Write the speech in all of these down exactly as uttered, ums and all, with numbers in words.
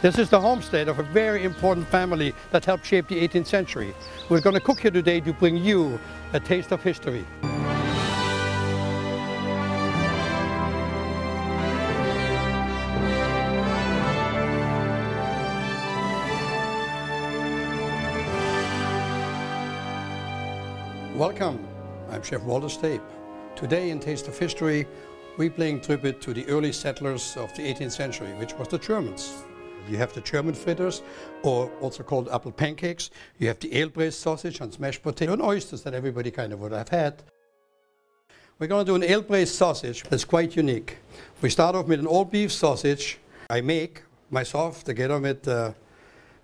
This is the homestead of a very important family that helped shape the eighteenth century. We're going to cook here today to bring you a taste of history. Welcome, I'm Chef Walter Staib. Today in Taste of History, we're paying tribute to the early settlers of the eighteenth century, which was the Germans. You have the German fritters, or also called apple pancakes. You have the ale-braised sausage and smashed potato and oysters that everybody kind of would have had. We're going to do an ale-braised sausage that's quite unique. We start off with an all-beef sausage. I make myself together with uh,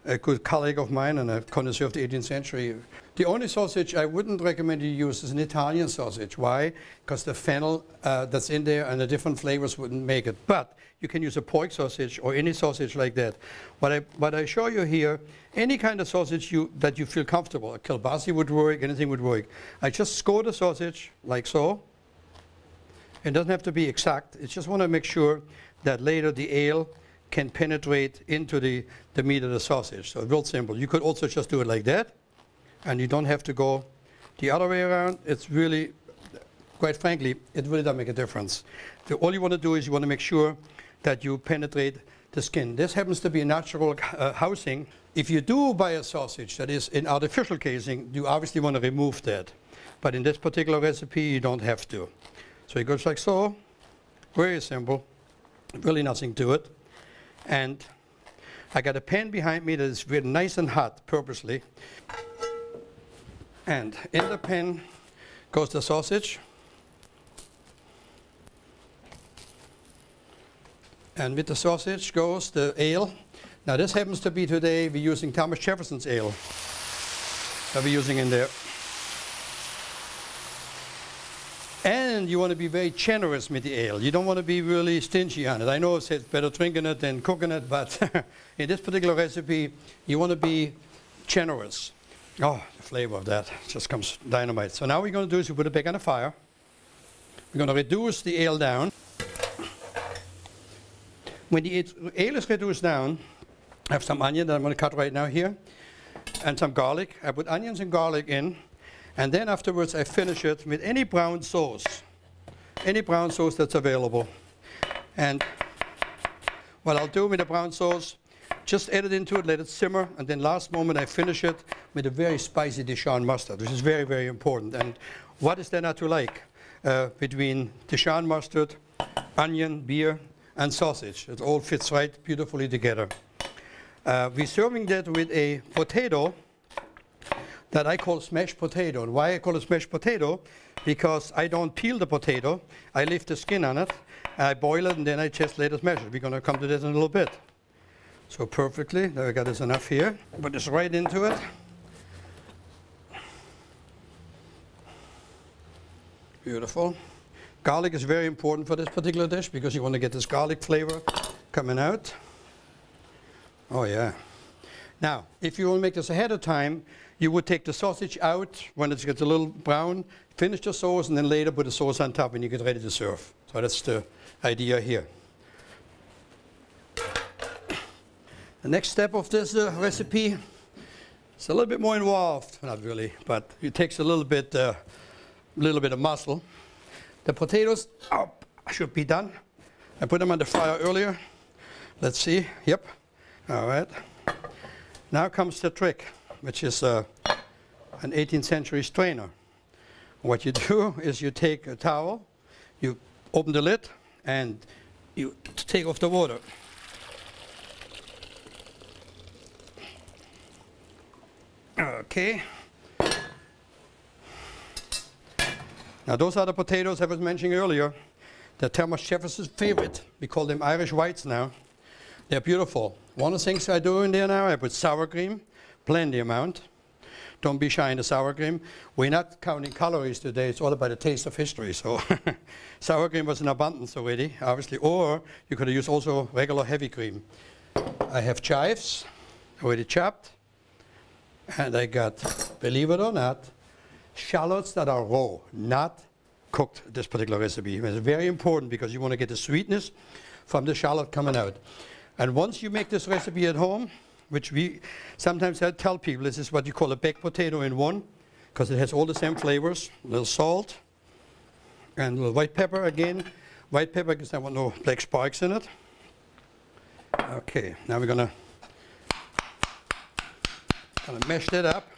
a good colleague of mine and a connoisseur of the eighteenth century. The only sausage I wouldn't recommend you use is an Italian sausage. Why? Because the fennel uh, that's in there and the different flavors wouldn't make it. But you can use a pork sausage or any sausage like that. What I, what I show you here, any kind of sausage you, that you feel comfortable. A kielbasa would work, anything would work. I just score the sausage like so. It doesn't have to be exact. I just want to make sure that later the ale can penetrate into the, the meat of the sausage. So it's real simple. You could also just do it like that. And you don't have to go the other way around. It's really, quite frankly, it really doesn't make a difference. The, all you want to do is you want to make sure that you penetrate the skin. This happens to be a natural uh, housing. If you do buy a sausage that is in artificial casing, you obviously want to remove that. But in this particular recipe, you don't have to. So it goes like so, very simple, really nothing to it. And I got a pan behind me that is really nice and hot purposely. And in the pan goes the sausage. And with the sausage goes the ale. Now this happens to be today, we're using Thomas Jefferson's ale that we're using in there. And you want to be very generous with the ale. You don't want to be really stingy on it. I know it says better drinking it than cooking it, but in this particular recipe, you want to be generous. Oh, the flavor of that just comes dynamite. So now what we're going to do is we put it back on the fire. We're going to reduce the ale down. When the ale is reduced down, I have some onion that I'm going to cut right now here, and some garlic. I put onions and garlic in, and then afterwards I finish it with any brown sauce, any brown sauce that's available. And what I'll do with the brown sauce, just add it into it, let it simmer, and then last moment I finish it with a very spicy Dijon mustard, which is very, very important. And what is there not to like uh, between Dijon mustard, onion, beer, and sausage? It all fits right beautifully together. Uh, we're serving that with a potato that I call smashed potato. And why I call it smashed potato? Because I don't peel the potato. I leave the skin on it, I boil it, and then I just let it smash it. We're going to come to this in a little bit. So perfectly, now I got this enough here. Put this right into it. Beautiful. Garlic is very important for this particular dish because you want to get this garlic flavor coming out. Oh yeah. Now, if you want to make this ahead of time, you would take the sausage out when it gets a little brown, finish the sauce, and then later put the sauce on top when you get ready to serve. So that's the idea here. The next step of this uh, recipe is a little bit more involved, not really, but it takes a little bit, uh, little bit of muscle. The potatoes oh, should be done. I put them on the fire earlier. Let's see. Yep. All right. Now comes the trick, which is uh, an eighteenth century strainer. What you do is you take a towel, you open the lid, and you take off the water. Okay. Now those are the potatoes I was mentioning earlier. They're Thomas Jefferson's favorite. We call them Irish whites now. They're beautiful. One of the things I do in there now, I put sour cream, plenty amount. Don't be shy in the sour cream. We're not counting calories today. It's all about the taste of history. So sour cream was in abundance already, obviously. Or you could use also regular heavy cream. I have chives already chopped. And I got, believe it or not, shallots that are raw, not cooked, this particular recipe. It's very important because you want to get the sweetness from the shallot coming out. And once you make this recipe at home, which we sometimes I tell people, this is what you call a baked potato in one, because it has all the same flavors, a little salt, and a little white pepper again. White pepper, because I want no black spikes in it. Okay, now we're gonna, gonna mash that up.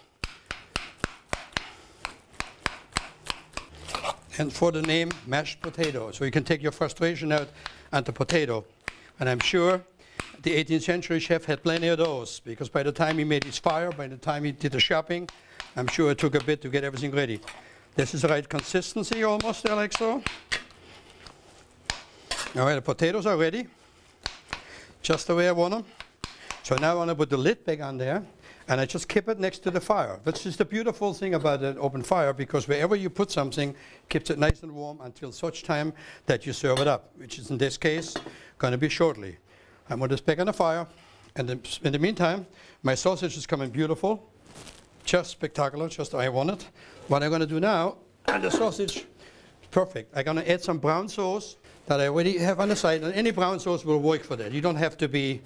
And for the name, mashed potato. So you can take your frustration out on the potato. And I'm sure the eighteenth century chef had plenty of those, because by the time he made his fire, by the time he did the shopping, I'm sure it took a bit to get everything ready. This is the right consistency almost there, like so. All right, the potatoes are ready, just the way I want them. So now I want to put the lid back on there, and I just keep it next to the fire. That's just the beautiful thing about an open fire, because wherever you put something, keeps it nice and warm until such time that you serve it up, which is in this case going to be shortly. I'm going to put this back on the fire, and in the meantime, my sausage is coming beautiful, just spectacular, just how I want it. What I'm going to do now, and the sausage, perfect. I'm going to add some brown sauce that I already have on the side, and any brown sauce will work for that. You don't have to be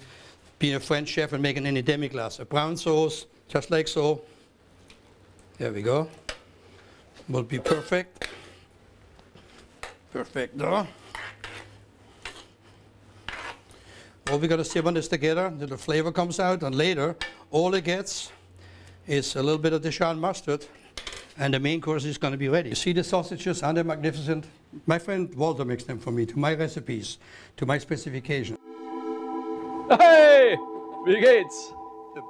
being a French chef and making any demi-glace. A brown sauce, just like so. There we go. Will be perfect. Perfect, no? All we got to sip on this together until the flavor comes out, and later, all it gets is a little bit of Dijon mustard, and the main course is going to be ready. You see the sausages? Aren't they magnificent? My friend Walter makes them for me, to my recipes, to my specifications. Hey! Wie geht's?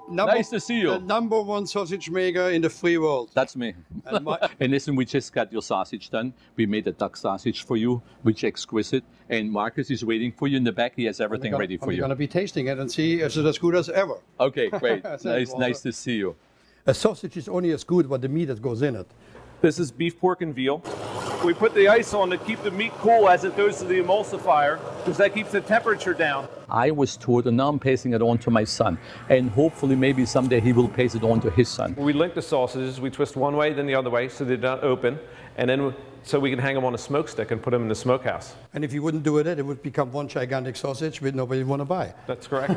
Number, nice to see you. The number one sausage maker in the free world. That's me. And, and listen, we just got your sausage done. We made a duck sausage for you, which is exquisite. And Marcus is waiting for you in the back. He has everything gonna, ready for I'm you. We're going to be tasting it and see if it's as good as ever. Okay, great. nice, nice to see you. A sausage is only as good as the meat that goes in it. This is beef, pork, and veal. We put the ice on to keep the meat cool as it goes to the emulsifier, because that keeps the temperature down. I was taught, and now I'm passing it on to my son. And hopefully, maybe someday he will pass it on to his son. We link the sausages. We twist one way, then the other way, so they're not open. And then so we can hang them on a smoke stick and put them in the smokehouse. And if you wouldn't do it, it would become one gigantic sausage which nobody would want to buy. That's correct.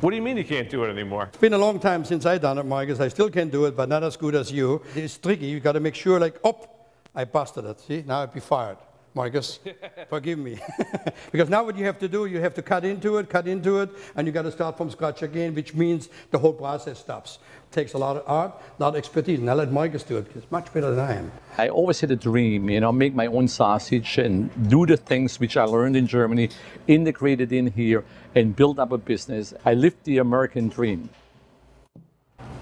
What do you mean you can't do it anymore? It's been a long time since I've done it, Marcus. I still can do it, but not as good as you. It's tricky. You've got to make sure, like, oh, I busted it. See, now I'd be fired. Marcus, forgive me. Because now what you have to do, you have to cut into it, cut into it, and you got to start from scratch again, which means the whole process stops. It takes a lot of art, a lot of expertise, and I let Marcus do it, because it's much better than I am. I always had a dream, you know, make my own sausage and do the things which I learned in Germany, integrate it in here, and build up a business. I lived the American dream.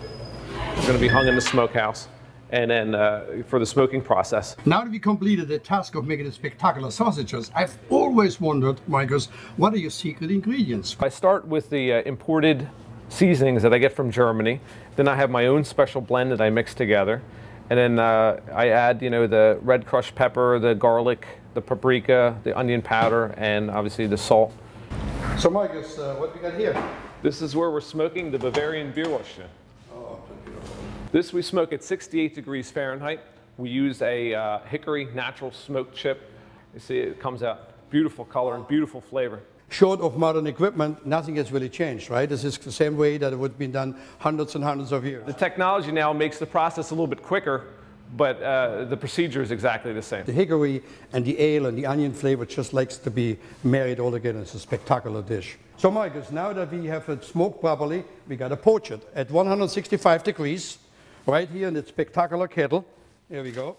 It's going to be hung in the smokehouse. And then uh, for the smoking process. Now that we completed the task of making the spectacular sausages, I've always wondered, Marcus, what are your secret ingredients? I start with the uh, imported seasonings that I get from Germany. Then I have my own special blend that I mix together. And then uh, I add, you know, the red crushed pepper, the garlic, the paprika, the onion powder, and obviously the salt. So Marcus, uh, what we got here? This is where we're smoking the Bavarian Beerwurst. This we smoke at sixty-eight degrees Fahrenheit. We use a uh, hickory natural smoke chip. You see, it comes out beautiful color and beautiful flavor. Short of modern equipment, nothing has really changed, right? This is the same way that it would have been done hundreds and hundreds of years. The technology now makes the process a little bit quicker, but uh, the procedure is exactly the same. The hickory and the ale and the onion flavor just likes to be married all together. It's a spectacular dish. So Marcus, now that we have it smoked properly, we got to poach it at one hundred sixty-five degrees. Right here in the spectacular kettle. Here we go.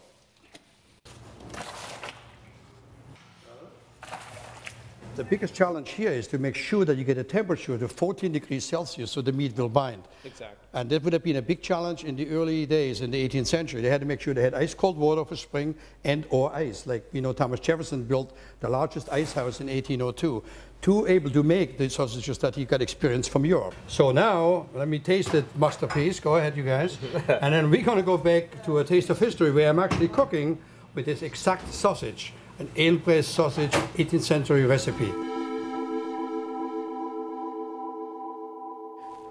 The biggest challenge here is to make sure that you get a temperature to fourteen degrees Celsius so the meat will bind. Exactly. And that would have been a big challenge in the early days in the eighteenth century. They had to make sure they had ice cold water for spring and or ice. Like, you know, Thomas Jefferson built the largest ice house in eighteen oh two to able to make the sausages that he got experience from Europe. So now, let me taste that masterpiece. Go ahead, you guys. And then we're going to go back to a taste of history where I'm actually cooking with this exact sausage. An ale press sausage, eighteenth century recipe.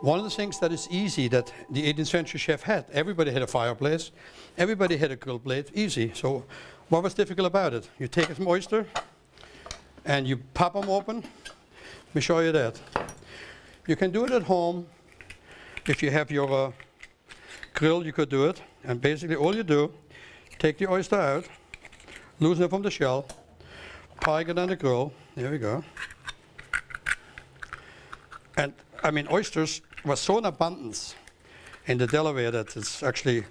One of the things that is easy that the eighteenth century chef had, everybody had a fireplace, everybody had a grill plate, easy. So what was difficult about it? You take some oyster and you pop them open, Let me show you that. You can do it at home. If you have your uh, grill, you could do it. And basically all you do, take the oyster out, loosen it from the shell, pike it on the grill. There we go. And I mean, oysters were so in abundance in the Delaware that it's actually,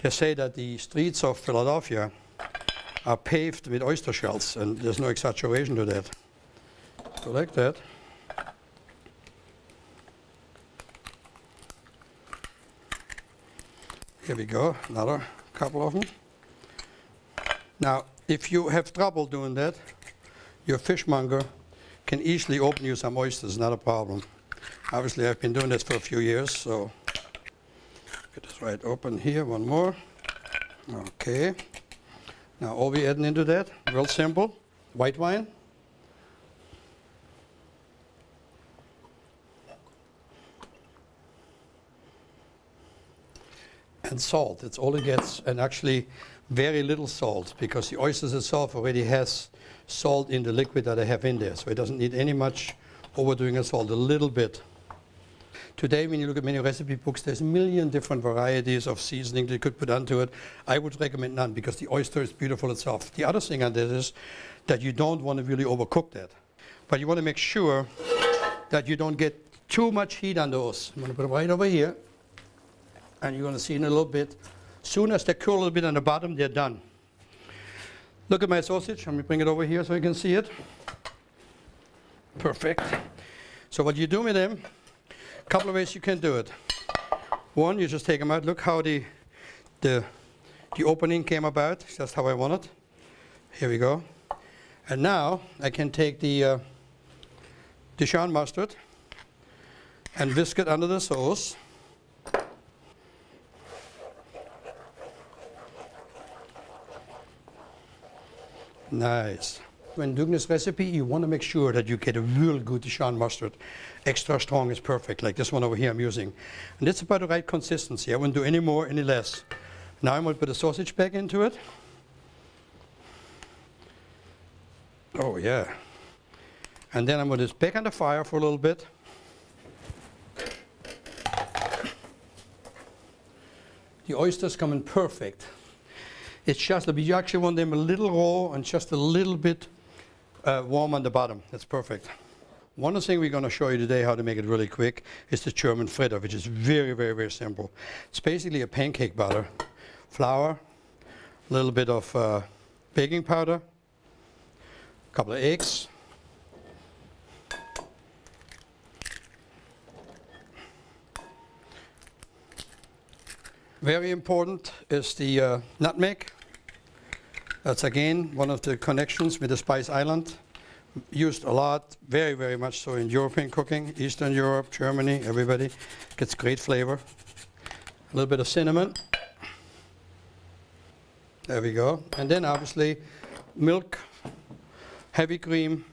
they say that the streets of Philadelphia are paved with oyster shells, and there's no exaggeration to that. So like that. Here we go, another couple of them. Now, if you have trouble doing that, your fishmonger can easily open you some oysters, not a problem. Obviously, I've been doing this for a few years, so get this right open here, one more. Okay. Now, all we're adding into that, real simple, white wine. And salt, that's all it gets, and actually very little salt, because the oysters itself already has salt in the liquid that I have in there, so it doesn't need any much overdoing of salt, a little bit. Today, when you look at many recipe books, there's a million different varieties of seasoning that you could put onto it. I would recommend none, because the oyster is beautiful itself. The other thing on this is that you don't want to really overcook that, but you want to make sure that you don't get too much heat on those. I'm going to put it right over here. And you're going to see in a little bit. Soon as they cool a little bit on the bottom, they're done. Look at my sausage. Let me bring it over here so you can see it. Perfect. So what you do with them, a couple of ways you can do it. One, you just take them out. Look how the, the, the opening came about. Just how I want it. Here we go. And now I can take the uh, Dijon mustard and whisk it under the sauce. Nice. When doing this recipe, you want to make sure that you get a real good Dijon mustard. Extra strong is perfect, like this one over here I'm using. And it's about the right consistency. I wouldn't do any more, any less. Now I'm going to put the sausage back into it. Oh yeah. And then I'm going to put this back on the fire for a little bit. The oysters come in perfect. It's just, you actually want them a little raw and just a little bit uh, warm on the bottom. That's perfect. One of the things we're going to show you today how to make it really quick is the German fritter, which is very, very, very simple. It's basically a pancake batter, flour, a little bit of uh, baking powder, a couple of eggs, very important is the uh, nutmeg. That's again one of the connections with the Spice Island. Used a lot, very, very much so in European cooking, Eastern Europe, Germany, everybody gets great flavor. A little bit of cinnamon. There we go. And then obviously milk, heavy cream,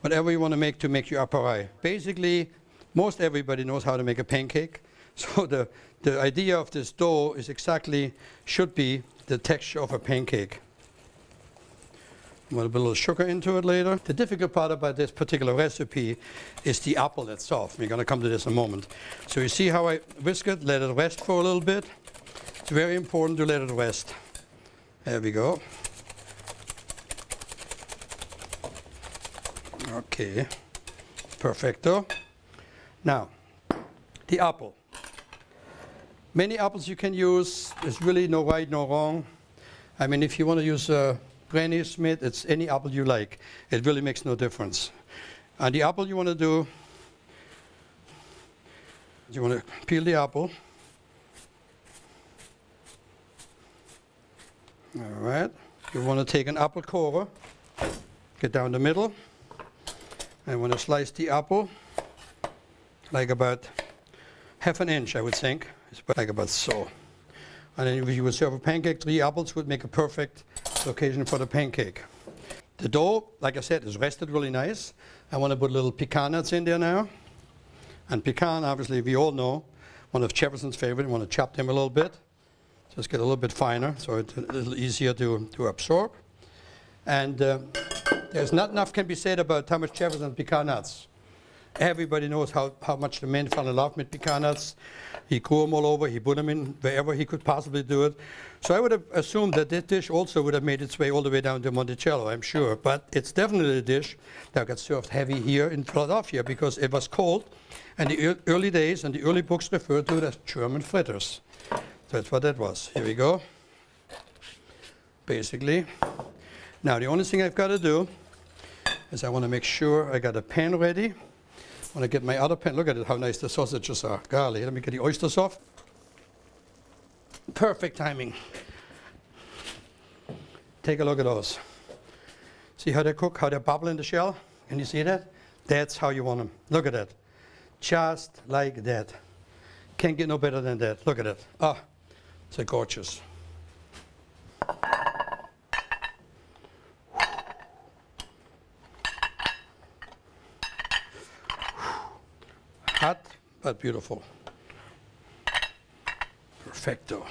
whatever you want to make to make your appareil. Basically, most everybody knows how to make a pancake. So the, the idea of this dough is exactly, should be the texture of a pancake. I'm going to put a little sugar into it later. The difficult part about this particular recipe is the apple itself. We're going to come to this in a moment. So you see how I whisk it, let it rest for a little bit. It's very important to let it rest. There we go. Okay, perfecto. Now, the apple. Many apples you can use, there's really no right, no wrong. I mean, if you want to use uh, Granny Smith, it's any apple you like. It really makes no difference. And the apple you want to do, you want to peel the apple. All right. You want to take an apple corer, get down the middle. I want to slice the apple like about half an inch, I would think. It's like about so. And then if you would serve a pancake, three apples would make a perfect location for the pancake. The dough, like I said, is rested really nice. I want to put little pecan nuts in there now. And pecan, obviously, we all know, one of Jefferson's favorite. You want to chop them a little bit. Just get a little bit finer, so it's a little easier to, to absorb. And uh, there's not enough can be said about Thomas Jefferson's pecan nuts. Everybody knows how, how much the man fell in love with pecans. He grew them all over, he put them in wherever he could possibly do it. So I would have assumed that this dish also would have made its way all the way down to Monticello, I'm sure. But it's definitely a dish that got served heavy here in Philadelphia because it was cold. And the ear early days and the early books referred to it as German fritters. So that's what that was. Here we go. Basically. Now the only thing I've got to do is I want to make sure I got a pan ready. I want to get my other pan. Look at it, how nice the sausages are. Golly, let me get the oysters off. Perfect timing. Take a look at those. See how they cook, how they bubble in the shell? Can you see that? That's how you want them. Look at that. Just like that. Can't get no better than that. Look at it. Ah, they're gorgeous. Hot, but beautiful. Perfecto.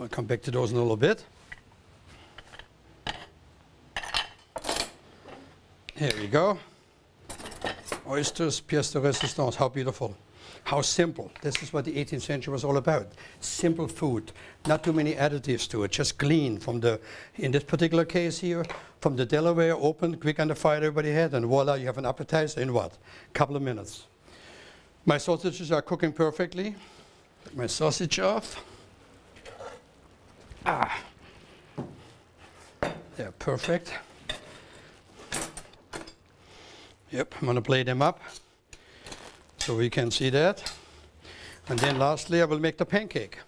I'll come back to those in a little bit. Here we go. Oysters, pièce de résistance. How beautiful. How simple. This is what the eighteenth century was all about. Simple food. Not too many additives to it. Just clean from the, in this particular case here, from the Delaware, open, quick on the fire everybody had, and voila, you have an appetizer in what? Couple of minutes. My sausages are cooking perfectly. Take my sausage off. Ah. They're perfect. Yep, I'm gonna plate them up. So we can see that. And then lastly, I will make the pancake.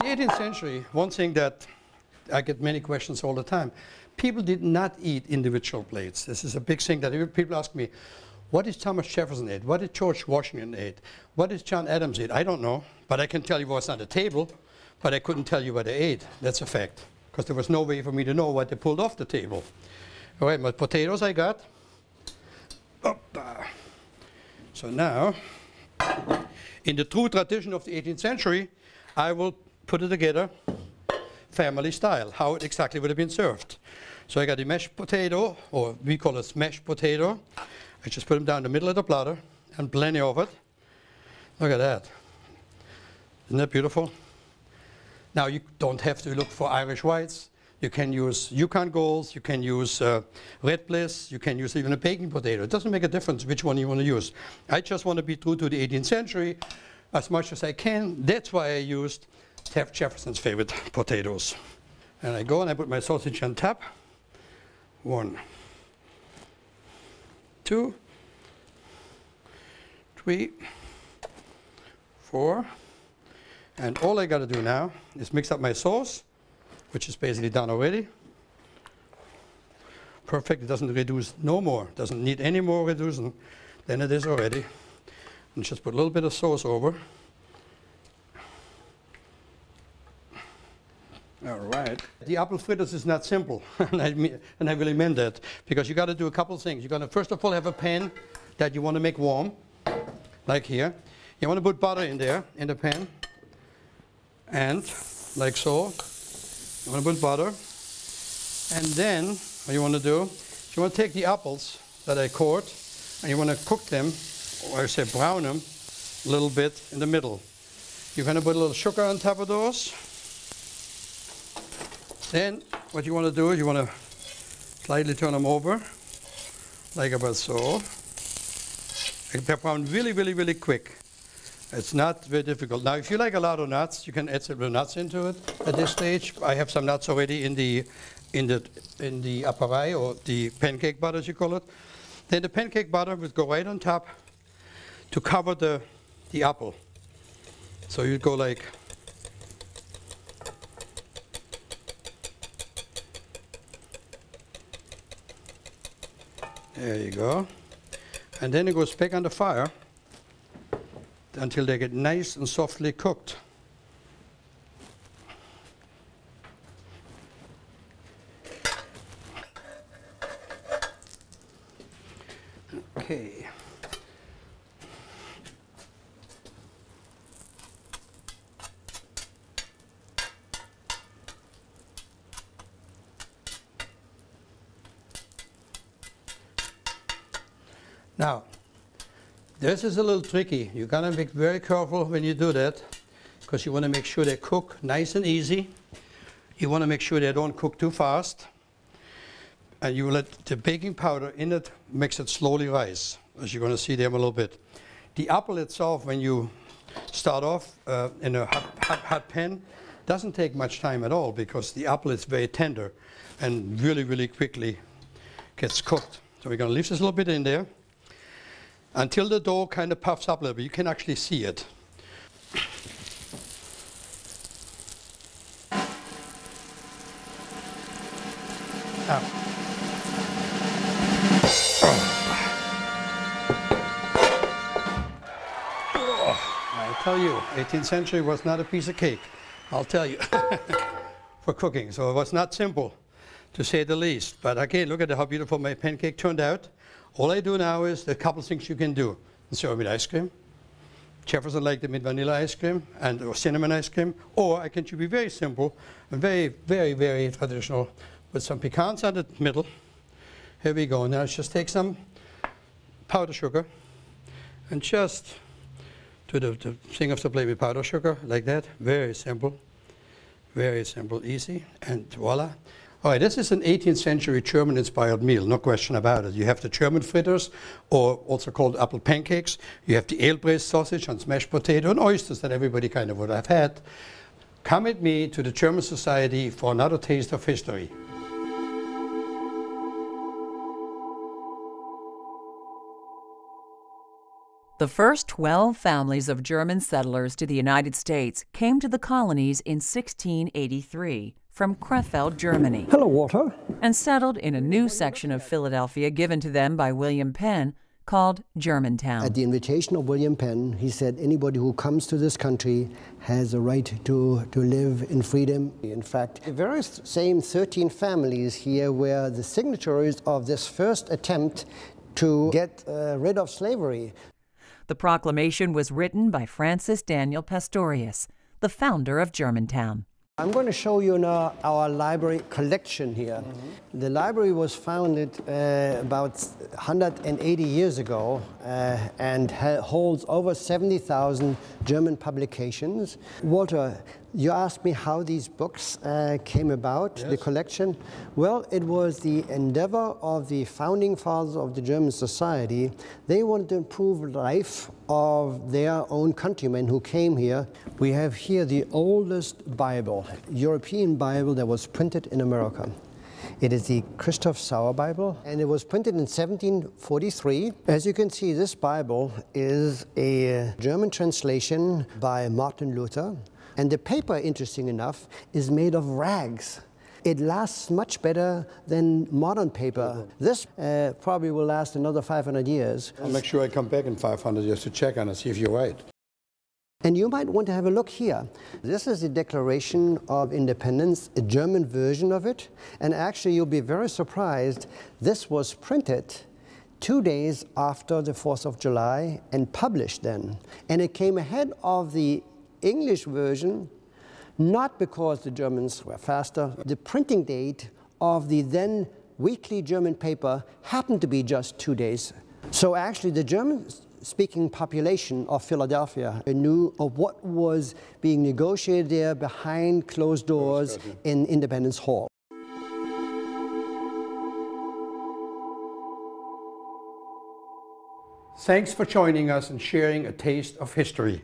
The eighteenth century, one thing that I get many questions all the time, people did not eat individual plates. This is a big thing that people ask me, what did Thomas Jefferson eat? What did George Washington eat? What did John Adams eat? I don't know, but I can tell you what was on the table, but I couldn't tell you what they ate. That's a fact, because there was no way for me to know what they pulled off the table. All right, my potatoes I got. Opa. So now, in the true tradition of the eighteenth century, I will put it together family style, how it exactly would have been served. So I got the mashed potato, or we call it mashed potato. I just put them down the middle of the platter, and plenty of it. Look at that. Isn't that beautiful? Now you don't have to look for Irish whites. You can use Yukon Golds, you can use uh, Red Bliss, you can use even a baking potato. It doesn't make a difference which one you want to use. I just want to be true to the eighteenth century as much as I can. That's why I used Chef Jefferson's favorite potatoes. And I go and I put my sausage on top. One, two, three, four. And all I got to do now is mix up my sauce, which is basically done already. Perfect, it doesn't reduce no more, doesn't need any more reducing than it is already. And just put a little bit of sauce over. All right. The apple fritters is not simple, and, I mean, and I really meant that, because you got to do a couple things. You're going to first of all have a pan that you want to make warm, like here. You want to put butter in there, in the pan, and like so. You want to put butter, and then what you want to do is you want to take the apples that I cored, and you want to cook them, or I say brown them, a little bit in the middle. You're going to put a little sugar on top of those. Then what you want to do is you want to slightly turn them over, like about so. They're browned really, really, really quick. It's not very difficult. Now, if you like a lot of nuts, you can add some nuts into it at this stage. I have some nuts already in the in the in the appareil, or the pancake butter, as you call it. Then the pancake butter would go right on top to cover the the apple. So you'd go like there you go, and then it goes back on the fire until they get nice and softly cooked. Okay. Now, this is a little tricky. You're gonna be very careful when you do that, because you want to make sure they cook nice and easy. You want to make sure they don't cook too fast, and you let the baking powder in it makes it slowly rise, as you're going to see them a little bit. The apple itself, when you start off uh, in a hot, hot, hot pan, doesn't take much time at all, because the apple is very tender and really, really quickly gets cooked. So we're going to leave this a little bit in there until the dough kind of puffs up a little bit. You can actually see it. Now, I tell you, eighteenth century was not a piece of cake, I'll tell you, for cooking. So it was not simple, to say the least. But again, look at how beautiful my pancake turned out. All I do now is a couple of things you can do. And serve with ice cream. Jefferson liked them with vanilla ice cream and or cinnamon ice cream. Or I can be very simple and very, very, very traditional with some pecans on the middle. Here we go. Now let's just take some powder sugar and just do the, the thing of the plate with powder sugar like that. Very simple. Very simple, easy, and voila. All right, this is an eighteenth century German-inspired meal, no question about it. You have the German fritters, or also called apple pancakes. You have the Eelbrecht sausage and smashed potato and oysters that everybody kind of would have had. Come with me to the German Society for another taste of history. The first twelve families of German settlers to the United States came to the colonies in sixteen eighty-three. From Krefeld, Germany. Hello, Walter. And settled in a new section of Philadelphia given to them by William Penn called Germantown. At the invitation of William Penn, he said anybody who comes to this country has a right to, to live in freedom. In fact, the very same thirteen families here were the signatories of this first attempt to get uh, rid of slavery. The proclamation was written by Francis Daniel Pastorius, the founder of Germantown. I'm going to show you now our library collection here. Mm-hmm. The library was founded uh, about one hundred eighty years ago uh, and ha holds over seventy thousand German publications. Walter, you asked me how these books uh, came about, yes. The collection. Well, it was the endeavor of the founding fathers of the German society. They wanted to improve life of their own countrymen who came here. We have here the oldest Bible, European Bible that was printed in America. It is the Christoph Sauer Bible, and it was printed in seventeen forty-three. As you can see, this Bible is a German translation by Martin Luther. And the paper, interesting enough, is made of rags. It lasts much better than modern paper. This uh, probably will last another five hundred years. I'll make sure I come back in five hundred years to check on it, see if you're right. And you might want to have a look here. This is the Declaration of Independence, a German version of it. And actually, you'll be very surprised. This was printed two days after the fourth of July and published then. And it came ahead of the English version, not because the Germans were faster. The printing date of the then weekly German paper happened to be just two days. So actually the German-speaking population of Philadelphia knew of what was being negotiated there behind closed doors in Independence Hall. Thanks for joining us and sharing a taste of history.